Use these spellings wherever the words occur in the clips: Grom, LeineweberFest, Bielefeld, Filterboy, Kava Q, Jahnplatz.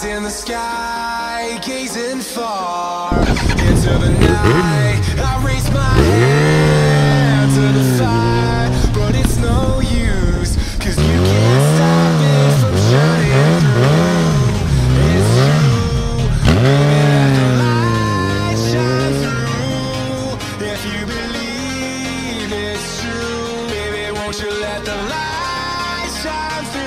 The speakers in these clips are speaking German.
eyes in the sky, gazing far into the night. I raise my hand to the fire, but it's no use, cause you can't stop it from shining through. It's true, let the light shine through. If you believe it's true, baby, won't you let the light shine through?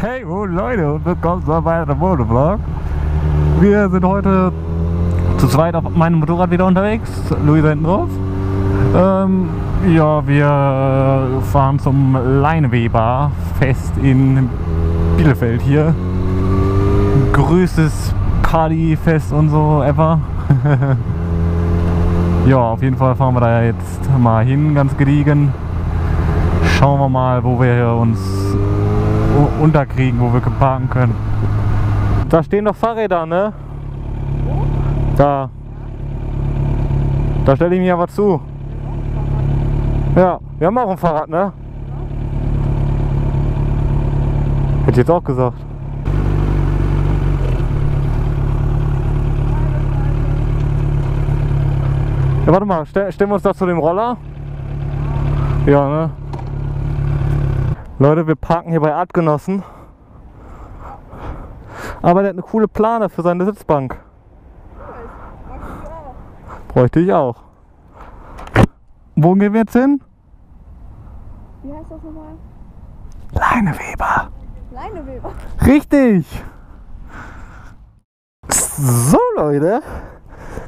Hey Leute und willkommen zu einem weiteren Motorvlog. Wir sind heute zu zweit auf meinem Motorrad wieder unterwegs. Luisa hinten drauf. Ja, wir fahren zum LeineweberFest in Bielefeld hier. Größtes Partyfest und so ever. Ja, auf jeden Fall fahren wir da jetzt mal hin, ganz gediegen. Schauen wir mal, wo wir hier uns unterkriegen, wo wir parken können. Da stehen noch Fahrräder, ne? Da. Da stelle ich mich aber zu. Ja, wir haben auch ein Fahrrad, ne? Hätte ich jetzt auch gesagt. Ja, warte mal, stellen wir uns da zu dem Roller? Ja, ne? Leute, wir parken hier bei Artgenossen, aber der hat eine coole Plane für seine Sitzbank. Bräuchte ich auch. Wo gehen wir jetzt hin? Wie heißt das nochmal? Leineweber. Leineweber. Richtig. So Leute,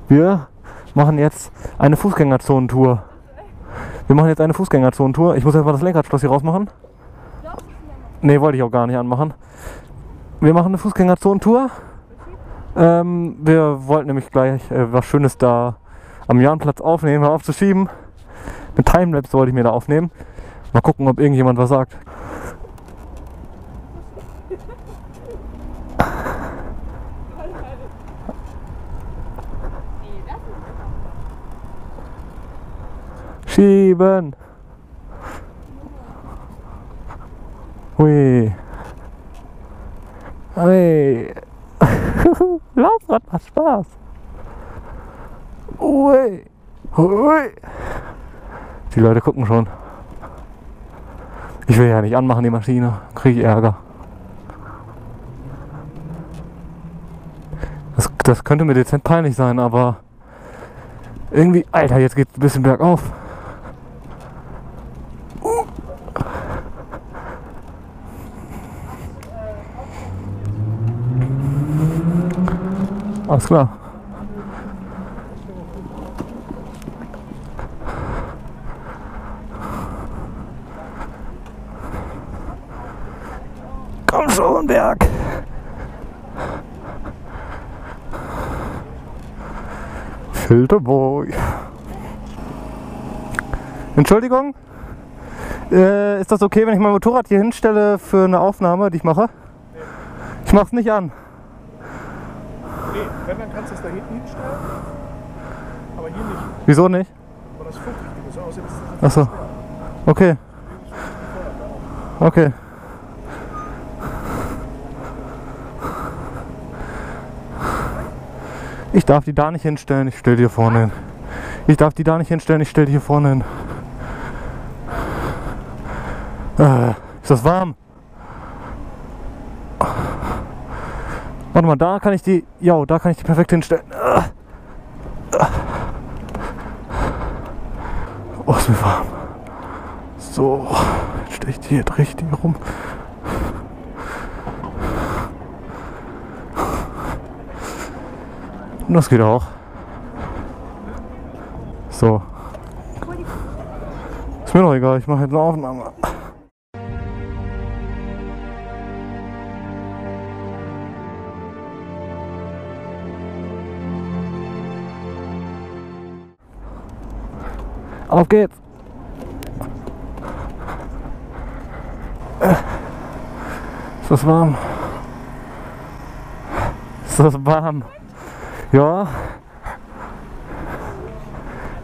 wir machen jetzt eine Fußgängerzonentour. Ich muss erstmal das Lenkradschloss hier rausmachen. Ne, wollte ich auch gar nicht anmachen. Wir machen eine Fußgängerzonentour. Wir wollten nämlich gleich was Schönes da am Jahnplatz aufnehmen, mal aufzuschieben. Eine Timelapse wollte ich mir da aufnehmen. Mal gucken, ob irgendjemand was sagt. Schieben! Hui. Hey. Laufrad macht Spaß. Ui. Ui. Die Leute gucken schon. Ich will ja nicht anmachen die Maschine, kriege ich Ärger. Das könnte mir dezent peinlich sein, aber irgendwie, Alter, jetzt geht's ein bisschen bergauf. Alles klar. Komm schon, Berg! Filterboy! Entschuldigung? Ist das okay, wenn ich mein Motorrad hier hinstelle für eine Aufnahme, die ich mache? Nee. Ich mach's nicht an. Wenn, dann kannst du es da hinten hinstellen, aber hier nicht. Wieso nicht? Weil das funkt nicht so aussieht. Achso. Okay. Okay. Ich darf die da nicht hinstellen, ich stell die hier vorne hin. Ist das warm? Warte mal, da kann ich die. Ja, da kann ich die perfekt hinstellen. Oh, ist mir warm. So, jetzt stehe ich die jetzt richtig rum. Und das geht auch. So. Ist mir doch egal, ich mache jetzt eine Aufnahme. Auf geht's! Ist das warm? Ist das warm? Ja.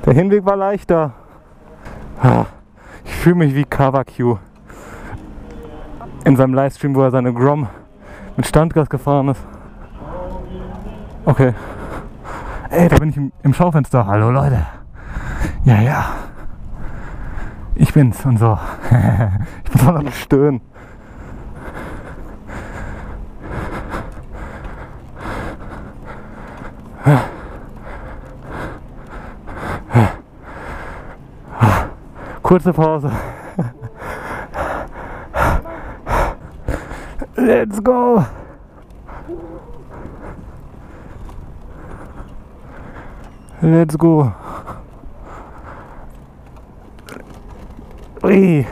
Der Hinweg war leichter. Ich fühle mich wie Kava Q. In seinem Livestream, wo er seine Grom mit Standgas gefahren ist. Okay. Ey, da bin ich im Schaufenster. Hallo Leute. Ja, ja. Ich bin's und so. Ich bin so am Stöhnen. Kurze Pause. Let's go! Let's go! Ui.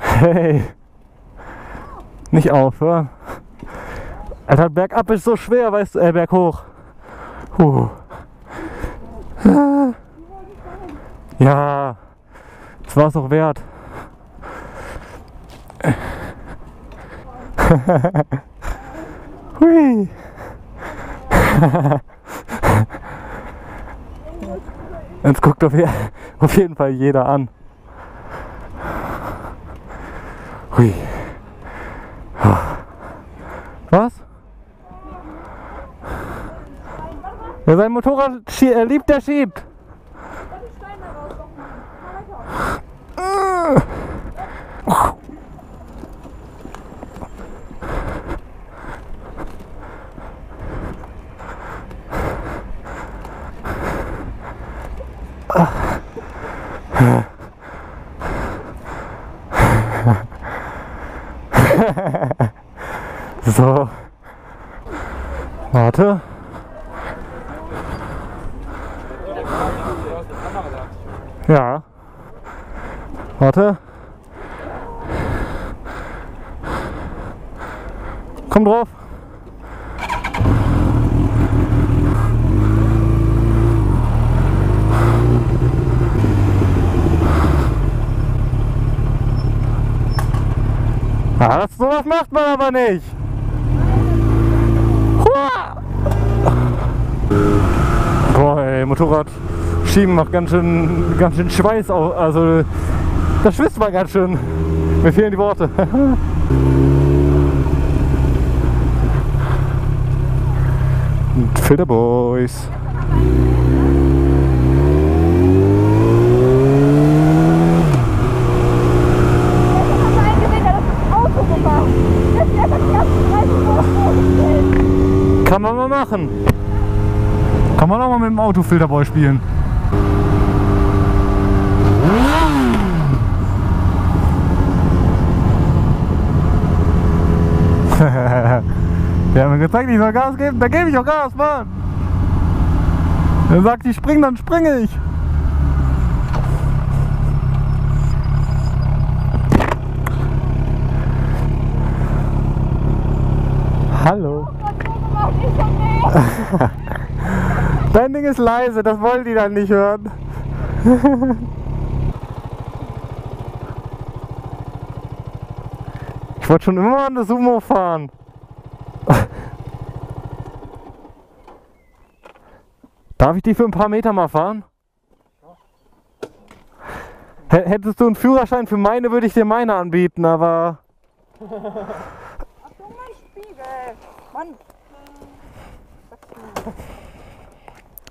Hey! Nicht aufhören! Alter, bergab ist so schwer, weißt du, berghoch! Ja, das war es auch wert. Hui. Jetzt guckt auf jeden Fall jeder an. Hui. Was? Wer sein Motorrad liebt, der schiebt. So, warte. Ja. Warte. Komm drauf. Ah, sowas macht man aber nicht. Boah, ey, Motorrad schieben macht ganz schön Schweiß auf, also das schwitzt man ganz schön. Mir fehlen die Worte. Filterboys. Kann man mal machen. Kann man auch mal mit dem Auto Filterboy spielen. Der hat mir gezeigt, ich soll Gas geben, da gebe ich auch Gas, Mann! Er sagt, ich spring, dann springe ich! Hallo! Dein Ding ist leise, das wollen die dann nicht hören! Ich wollte schon immer an das Sumo fahren! Darf ich die für ein paar Meter mal fahren? Hättest du einen Führerschein für meine, würde ich dir meine anbieten, aber... Achtung, mein Spiegel! Mann!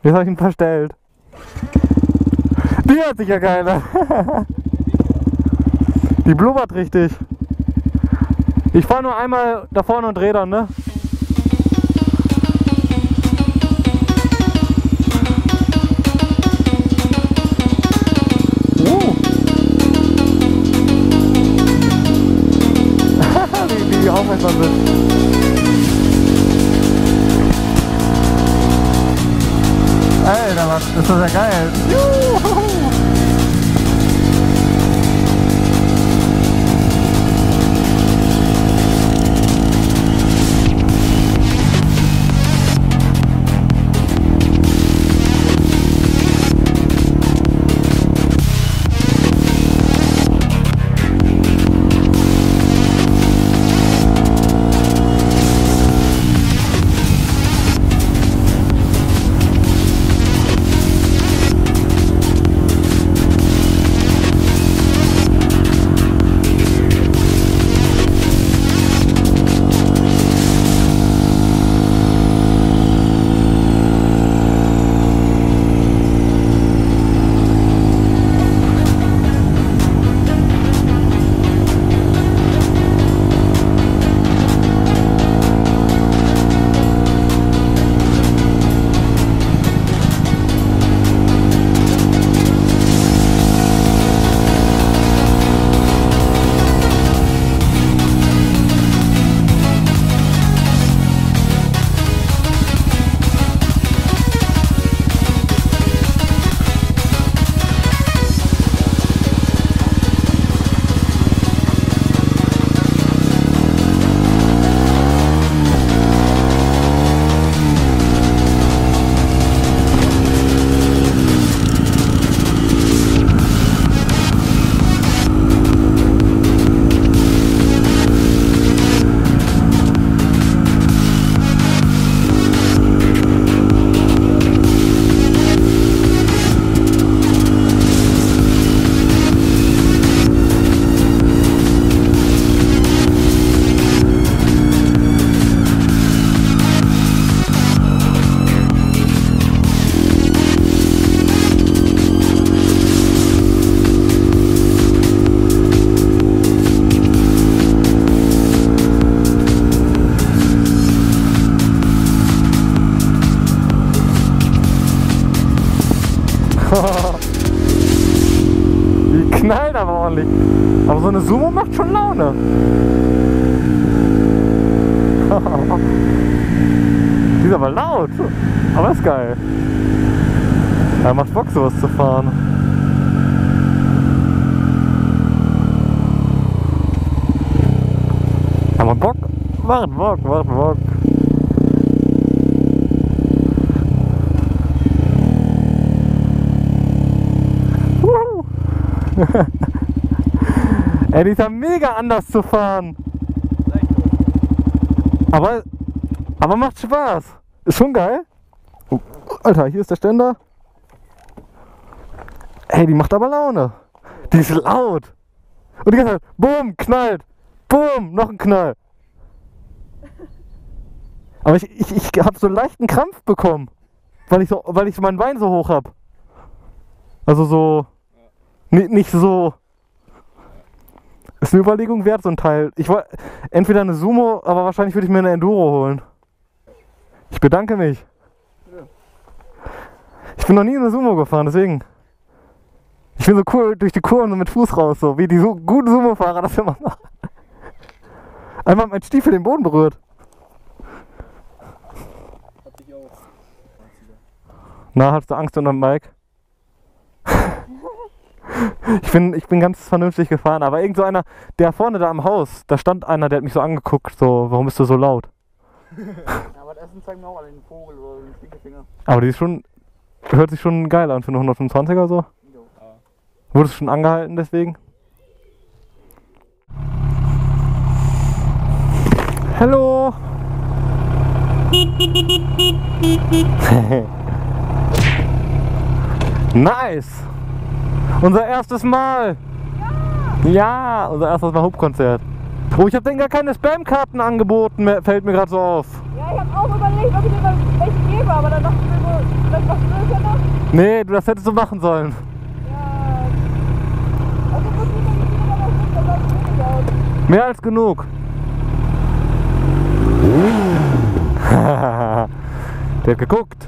Jetzt habe ich ihn verstellt. Die hat sich ja keiner! Die blubbert richtig. Ich fahre nur einmal da vorne und drehe dann, ne? Wie aufmerksam sind. Alter, was, ist das ja geil. Juhu. Die knallt aber ordentlich. Aber so eine Sumo macht schon Laune. Die ist aber laut. Aber ist geil. Ja, macht Bock, sowas zu fahren. Aber Bock, macht Bock. Ey, die ist ja mega anders zu fahren. Aber macht Spaß. Ist schon geil. Oh, Alter, hier ist der Ständer. Ey, die macht aber Laune. Die ist laut. Und die ganze Zeit, boom, knallt. Boom, noch ein Knall. Aber ich habe so einen leichten Krampf bekommen. Weil ich meinen Bein so hoch habe. Also so... Nicht so. Ist eine Überlegung wert, so ein Teil. Ich wollte entweder eine Sumo, aber wahrscheinlich würde ich mir eine Enduro holen. Ich bedanke mich. Ich bin noch nie in eine Sumo gefahren, deswegen. Ich bin so cool durch die Kurven mit Fuß raus, so wie die guten Sumo-Fahrer das immer machen. Einmal mein Stiefel den Boden berührt. Na, hast du Angst unter dem Bike? Ich bin ganz vernünftig gefahren, aber irgend so einer, der vorne da am Haus, da stand einer, der hat mich so angeguckt, so, warum bist du so laut? Ja, aber das zeigen wir auch alle den Vogel oder den Stinkefinger. Aber die ist schon, hört sich schon geil an für eine 125er so. Jo. Wurdest du schon angehalten deswegen? Hallo! Nice! Unser erstes Mal! Ja! Ja, unser erstes Mal Hauptkonzert. Oh, ich habe denen gar keine Spamkarten angeboten, fällt mir gerade so auf. Ja, ich habe auch überlegt, ob ich dir welche gebe, aber dann dachte ich mir so, vielleicht was Blödes noch. Nee, das hättest du machen sollen. Ja. Also, ich muss nicht, dass ich nicht mehr als genug. Der hat geguckt.